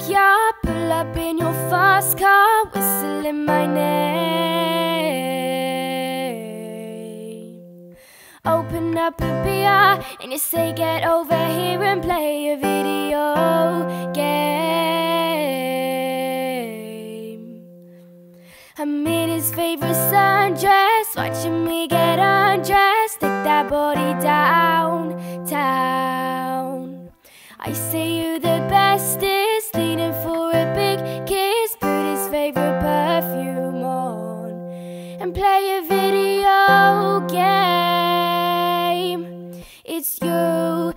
backyard, pull up in your fast car, whistling my name. Open up a beer and you say, get over here and play a video game. I'm in his favorite sundress, watching me get undressed, stick that body downtown. I say you the best is leaning for a big kiss, put his favorite perfume on and play a video game. It's you,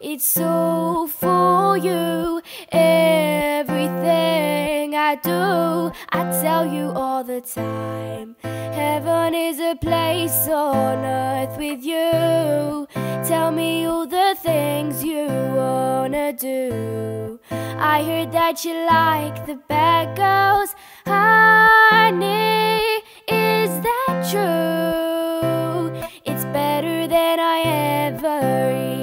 it's all for you. Everything I do, I tell you all the time. Heaven is a place on earth with you. Tell me all the things you wanna do. I heard that you like the bad girls, honey, is that true? It's better than I ever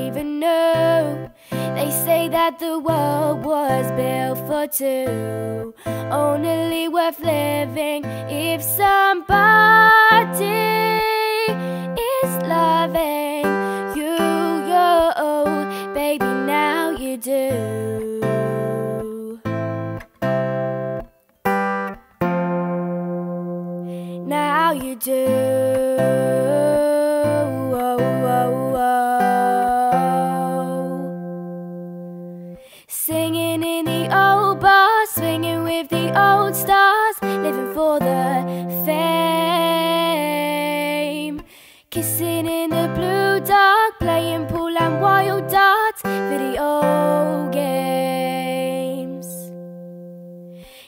even knew. They say that the world was built for two, only worth living if somebody is loving you, yo, baby, now you do. Now you do. Singing in the old bar, swinging with the old stars, living for the fame. Kissing in the blue dark, playing pool and wild darts, video games.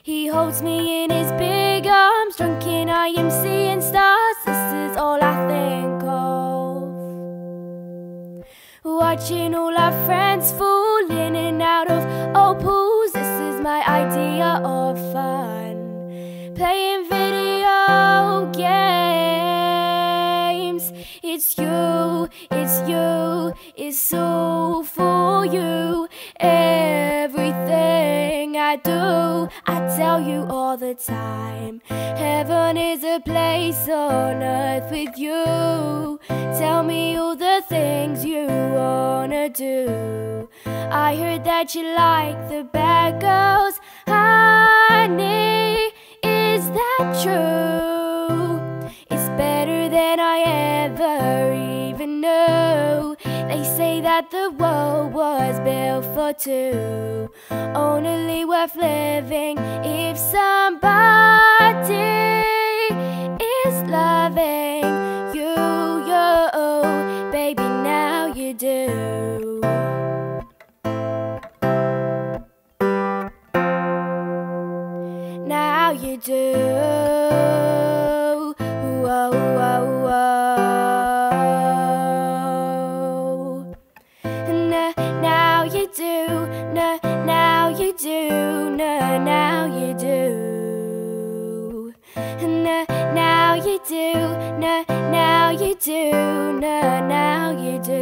He holds me in his big arms, drunk in IMC and stars, this is all I think of. Watching all our friends fall in and out of old pools, this is my idea of fun, playing video games. It's you, it's you, it's all for you. Everything I do, I tell you all the time. Heaven is a place on earth with you. Tell me all the things you wanna do. I heard that you like the bad girls, honey, is that true? It's better than I ever even knew. They say that the world was built for two, only worth living if somebody is loving you, yo, baby, now you do. Now you do. Now you do.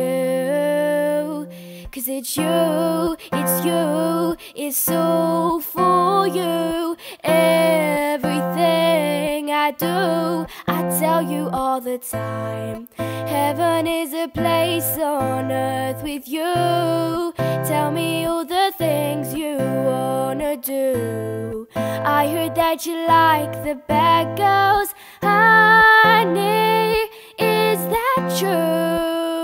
'Cause it's you, it's you, it's all for you. Everything I do, I tell you all the time. Heaven is a place on earth with you. Tell me all the things you wanna do. I heard that you like the bad girls, honey, is that true?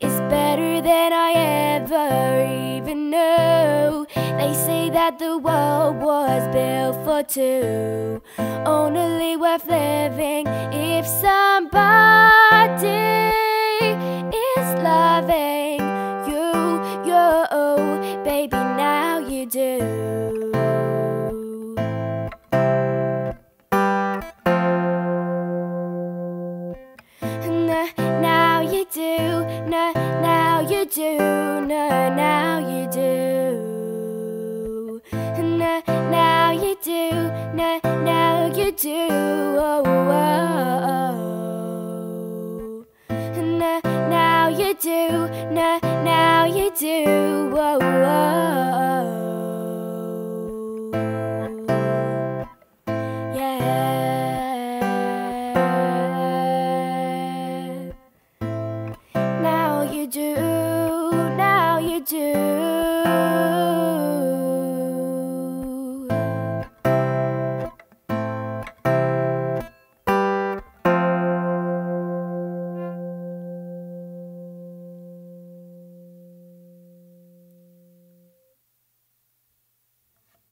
It's better than I ever even knew. They say that the world was built for two, only worth living if somebody is loving you, yo, baby, now you do. Now you do, now you do, now.